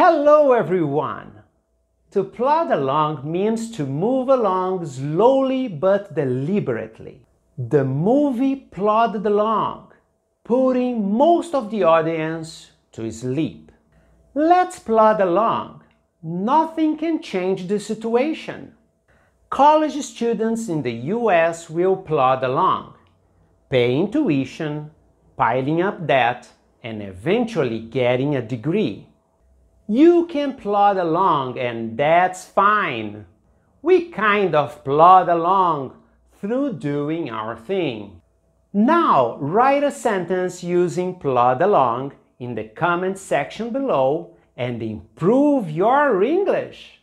Hello everyone! To plod along means to move along slowly but deliberately. The movie plodded along, putting most of the audience to sleep. Let's plod along. Nothing can change the situation. College students in the US will plod along, paying tuition, piling up debt, and eventually getting a degree. You can plod along, and that's fine. We kind of plod along through doing our thing. Now write a sentence using plod along in the comment section below and improve your English.